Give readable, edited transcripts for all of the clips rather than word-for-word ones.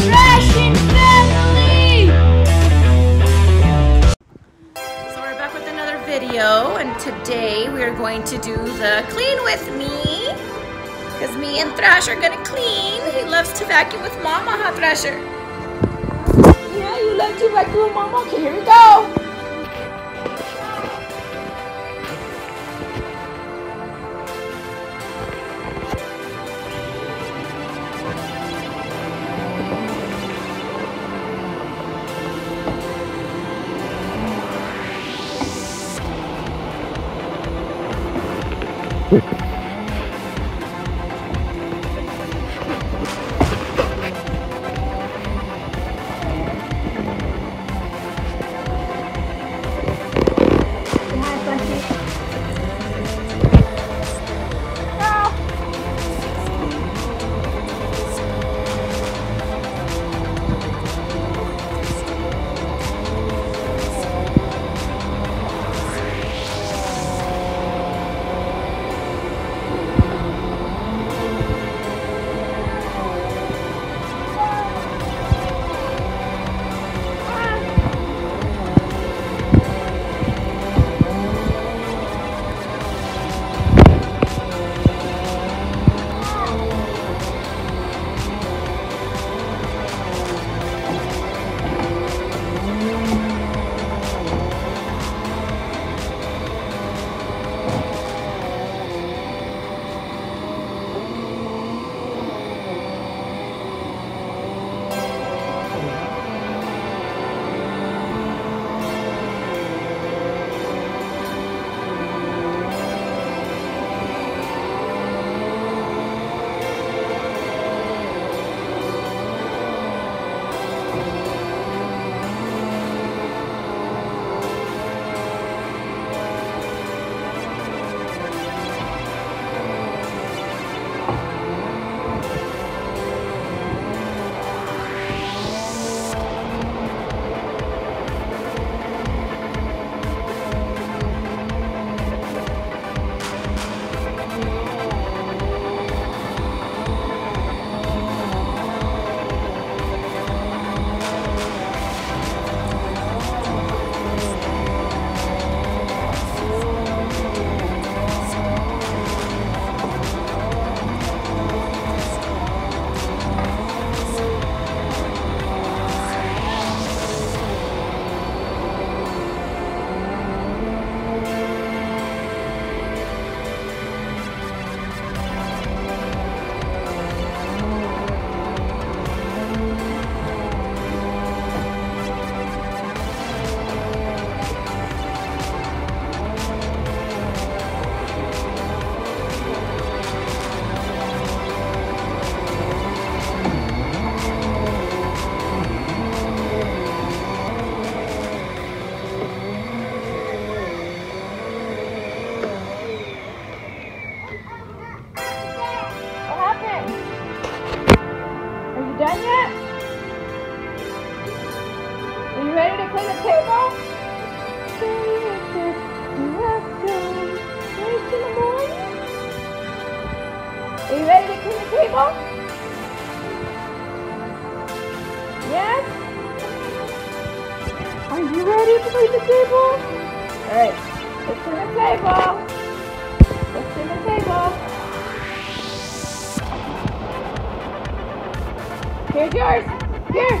Thrashin Family! So we're back with another video, and today we are going to do the clean with me. Because me and Thrash are gonna clean. He loves to vacuum with Mama, huh, Thrasher? Yeah, you love to vacuum with Mama. Okay, here we go. Here's yours. Here.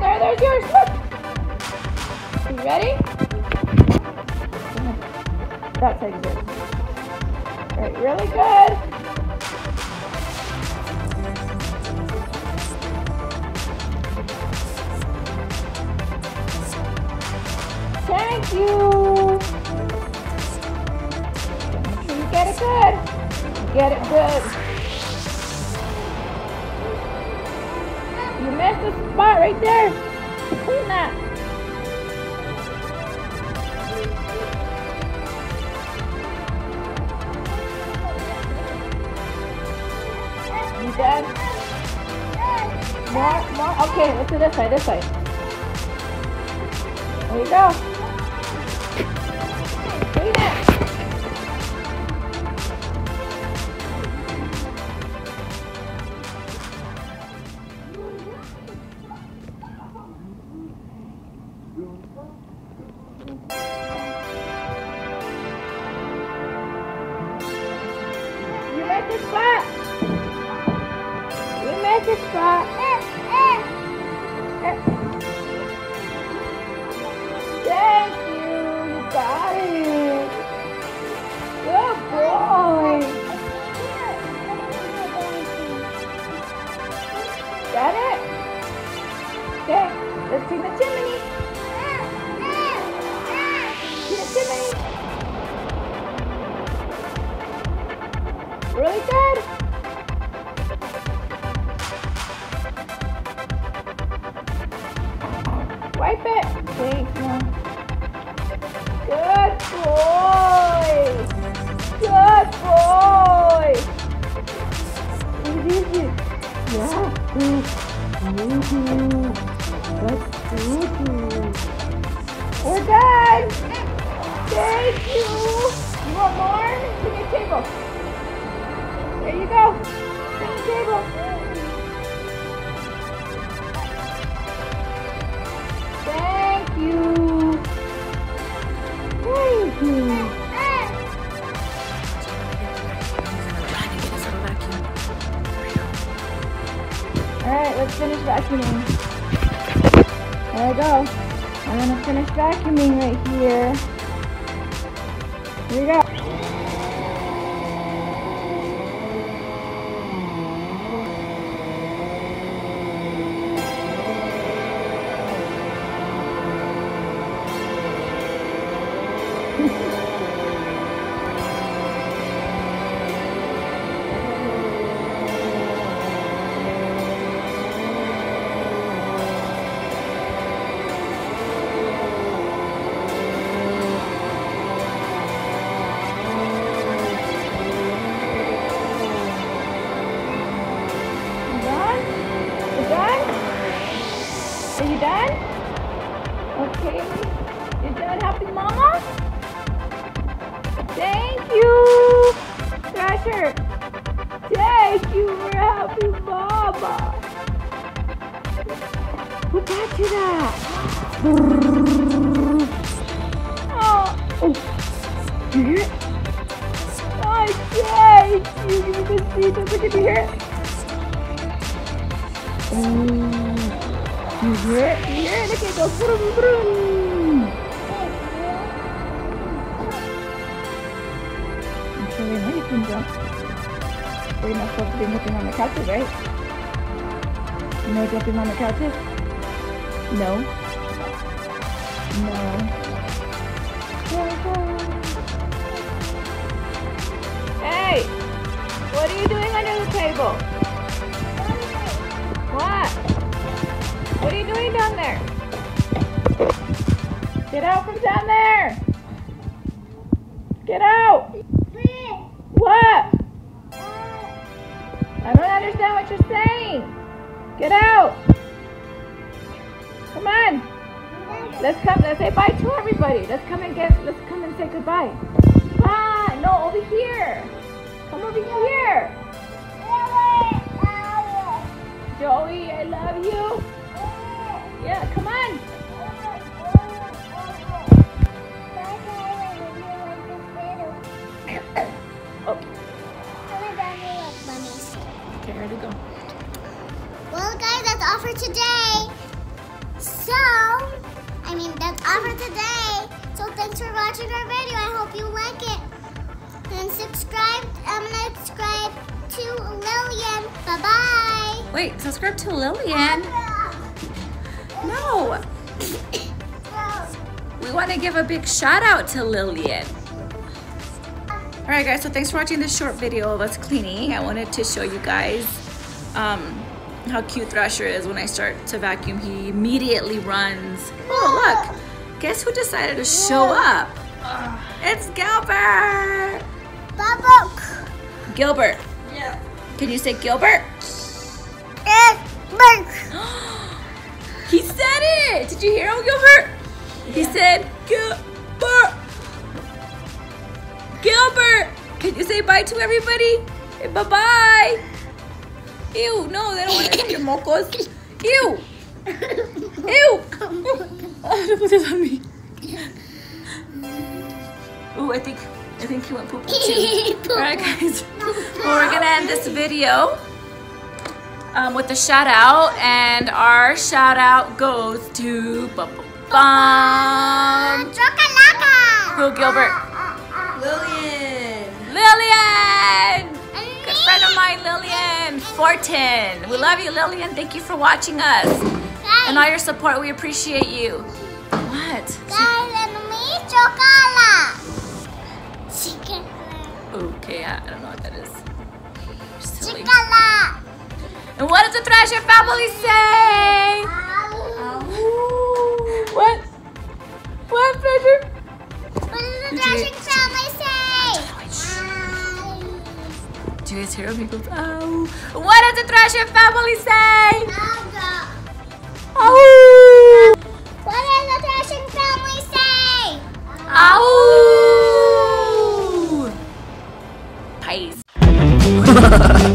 There, there's yours. Look. Are you ready? That side is yours. All right, really good. Thank you. You get it good. You get it good. You missed the spot right there. Clean that. You done? More. Okay, let's do this side. This side. There you go. Clean it. Thank you, you got it. Good boy. Got it? Okay, let's see the chimney. See the chimney. Really good. Wipe it. Wait, no. Good boy. Good boy. Easy. Yeah. Let's do it. We're done. Thank you. You want more? Bring a table. There you go. Bring the table. Thank you. Thank you. Alright, let's finish vacuuming. There I go. I'm gonna finish vacuuming right here. Here we go. Thank you for helping Mama. Who got you that? Oh, do you hear it? Oh, thank you. You can see this. Look at me here. Oh, you hear it? You hear it? Look at it go. Vroom, vroom. I'm sure they might even jump. We're not supposed to be nipping on the couches, right? No jumping on the couches? No. No. Hey! What are you doing under the table? What? What are you doing down there? Get out from down there! Get out! What? I don't understand what you're saying. Get out. Come on. Let's come. Let's say bye to everybody. Let's come and get. Let's come and say goodbye. Bye. No, over here. Come over here. Joey, I love you. Yeah, come on. Ready to go. Well, guys, that's all for today. So thanks for watching our video. I hope you like it. And subscribe. I'm gonna subscribe to Lillian. Bye bye. Wait, subscribe to Lillian? No. We want to give a big shout out to Lillian. Alright guys, so thanks for watching this short video of us cleaning. I wanted to show you guys how cute Thrasher is. When I start to vacuum, he immediately runs. Oh look, guess who decided to show up? It's Gilbert! Gilbert. Yeah. Can you say Gilbert? Gilbert. He said it! Did you hear him, Gilbert? Yeah. He said Gilbert. Gilbert! Can you say bye to everybody? Bye-bye! Ew, no, they don't want to eat your mocos. Ew! Ew! Oh, don't put this on me. Ooh, I think he went poo-poo too. Alright guys, well, we're gonna end this video. with a shout out, and our shout out goes to Who, Gilbert? Lillian! Lillian! Good friend of mine, Lillian Fortin. We love you, Lillian. Thank you for watching us and all your support. We appreciate you. What? Guys, and me, chocolate. Chicken. Okay, I don't know what that is. Chocolate. And what does the Thrashin family say? Ow. What? What, Thrashin? What does the Thrashin family say? Ow. Do you guys hear him? He goes, ow. What does the Thrashin family say? Ow. Ow. What does the Thrashin family say? Ow. Peace.